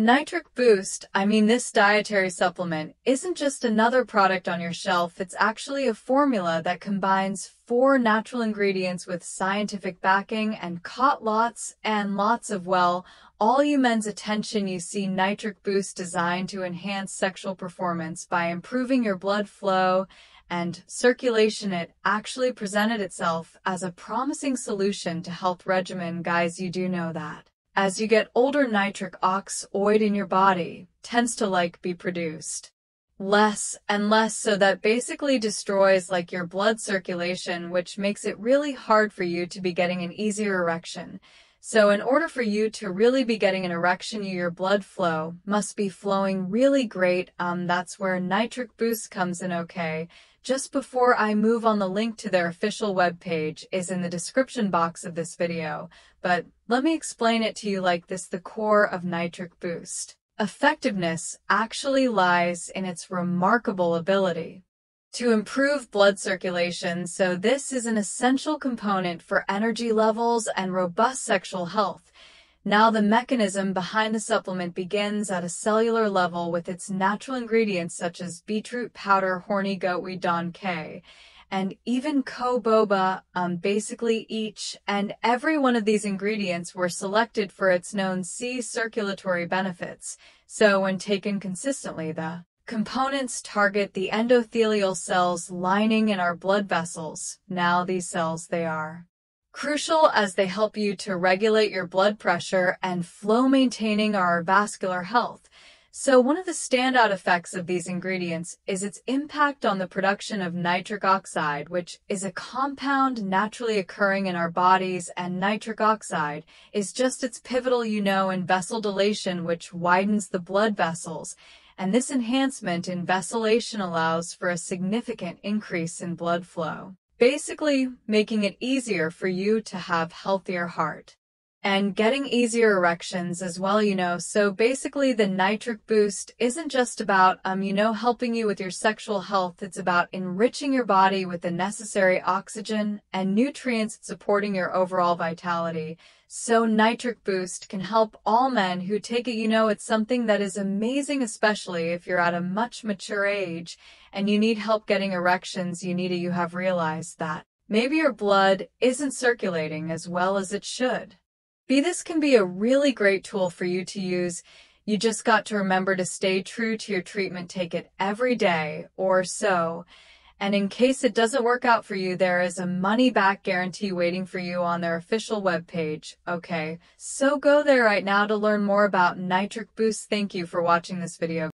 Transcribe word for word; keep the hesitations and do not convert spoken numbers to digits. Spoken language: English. Nitric Boost, I mean this dietary supplement, isn't just another product on your shelf, it's actually a formula that combines four natural ingredients with scientific backing and caught lots and lots of, well, all you men's attention. You see Nitric Boost designed to enhance sexual performance by improving your blood flow and circulation. It actually presented itself as a promising solution to health regimen, guys, you do know that. As you get older, nitric oxide in your body tends to like be produced less and less, so that basically destroys like your blood circulation, which makes it really hard for you to be getting an easier erection. So in order for you to really be getting an erection, your blood flow must be flowing really great. Um, that's where Nitric Boost comes in, okay? Just before I move on, the link to their official webpage is in the description box of this video, but let me explain it to you like this. The core of Nitric Boost effectiveness actually lies in its remarkable ability to improve blood circulation, so this is an essential component for energy levels and robust sexual health. Now the mechanism behind the supplement begins at a cellular level with its natural ingredients such as beetroot powder, horny goatweed, Don K, and even coboba. Um, basically each and every one of these ingredients were selected for its known C circulatory benefits. So when taken consistently, the components target the endothelial cells lining in our blood vessels. Now these cells, they are crucial as they help you to regulate your blood pressure and flow, maintaining our vascular health. So one of the standout effects of these ingredients is its impact on the production of nitric oxide, which is a compound naturally occurring in our bodies, and nitric oxide is just its pivotal, you know, in vessel dilation, which widens the blood vessels, and this enhancement in vasodilation allows for a significant increase in blood flow, basically making it easier for you to have healthier heart and getting easier erections as well, you know. So basically the Nitric Boost isn't just about, um, you know, helping you with your sexual health. It's about enriching your body with the necessary oxygen and nutrients, supporting your overall vitality. So Nitric Boost can help all men who take it. You know, it's something that is amazing, especially if you're at a much mature age and you need help getting erections. You need it. You have realized that maybe your blood isn't circulating as well as it should be. This can be a really great tool for you to use. You just got to remember to stay true to your treatment. Take it every day or so. And in case it doesn't work out for you, there is a money-back guarantee waiting for you on their official webpage. Okay, so go there right now to learn more about Nitric Boost. Thank you for watching this video.